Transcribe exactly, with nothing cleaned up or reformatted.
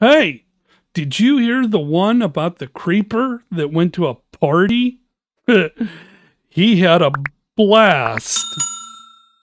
Hey, did you hear the one about the creeper that went to a party? He had a blast.